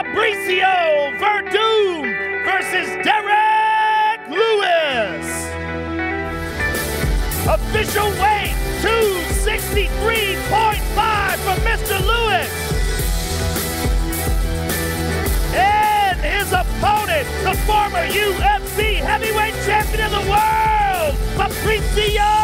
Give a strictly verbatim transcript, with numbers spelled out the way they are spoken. Fabricio Werdum versus Derrick Lewis. Official weight two sixty-three point five for Mister Lewis. And his opponent, the former U F C heavyweight champion of the world, Fabricio.